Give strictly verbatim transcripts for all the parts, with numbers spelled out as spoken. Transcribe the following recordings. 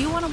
Do you want to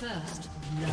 First, no.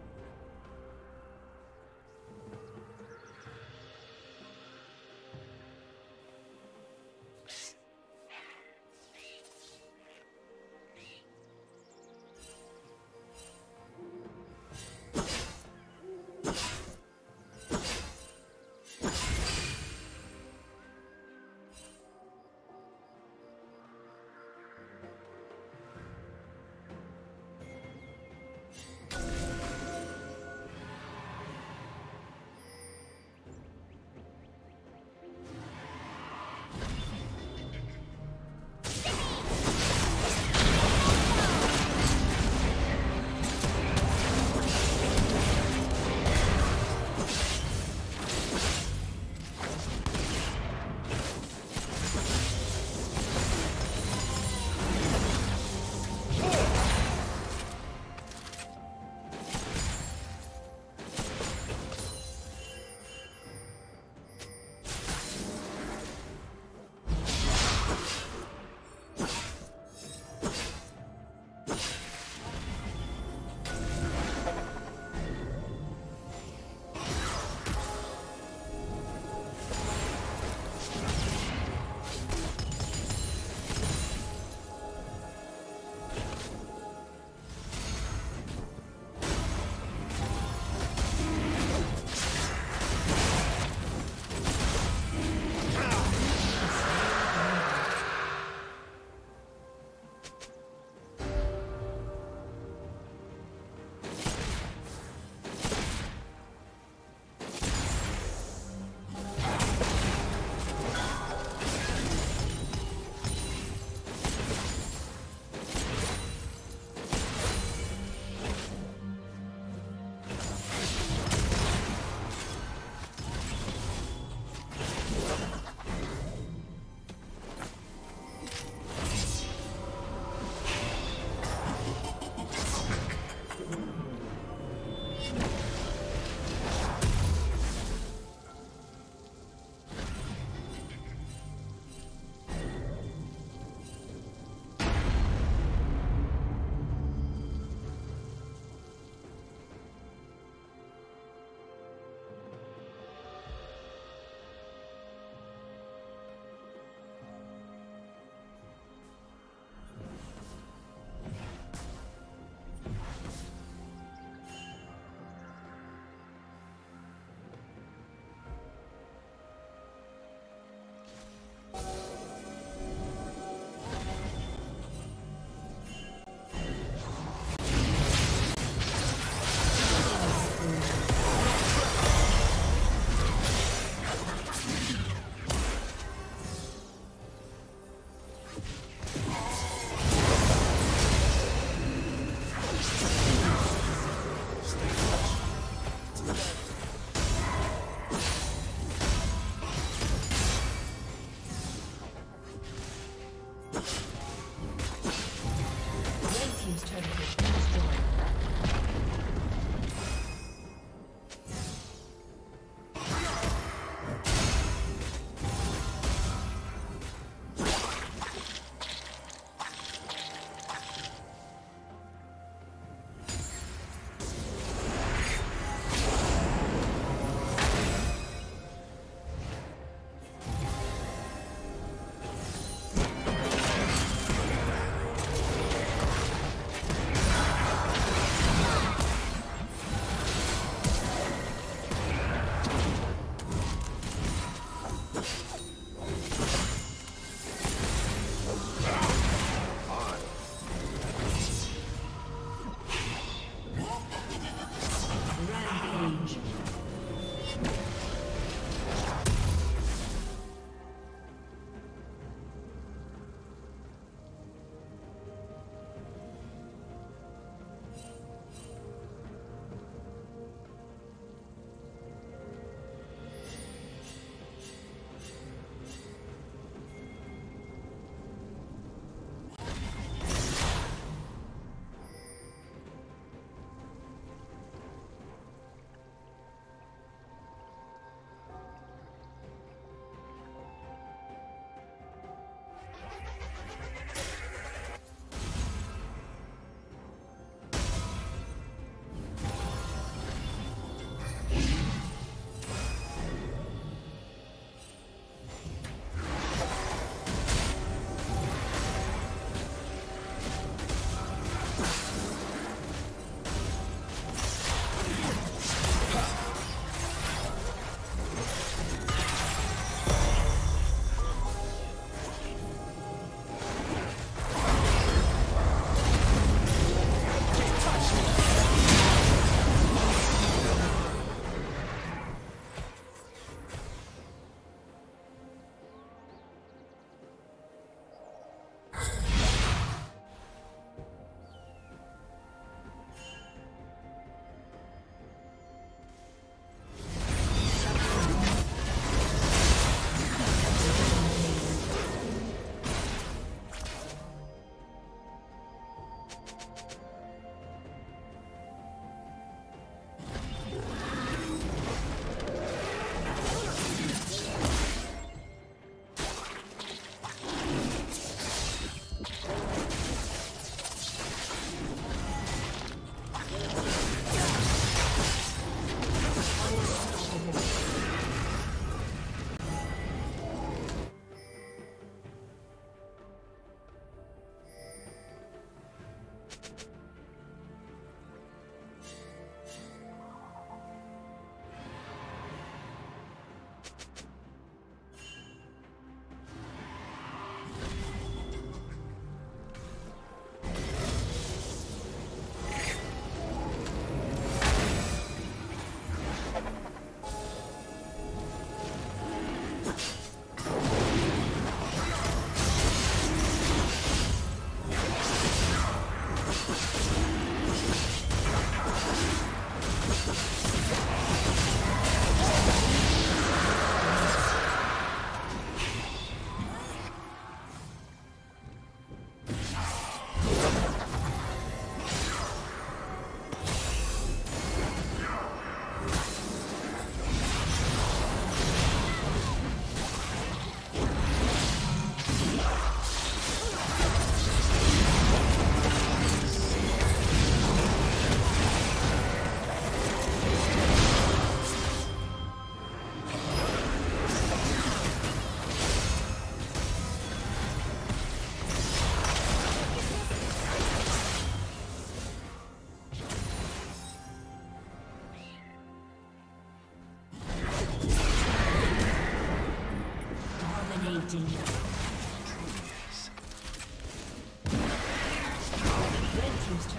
dominating.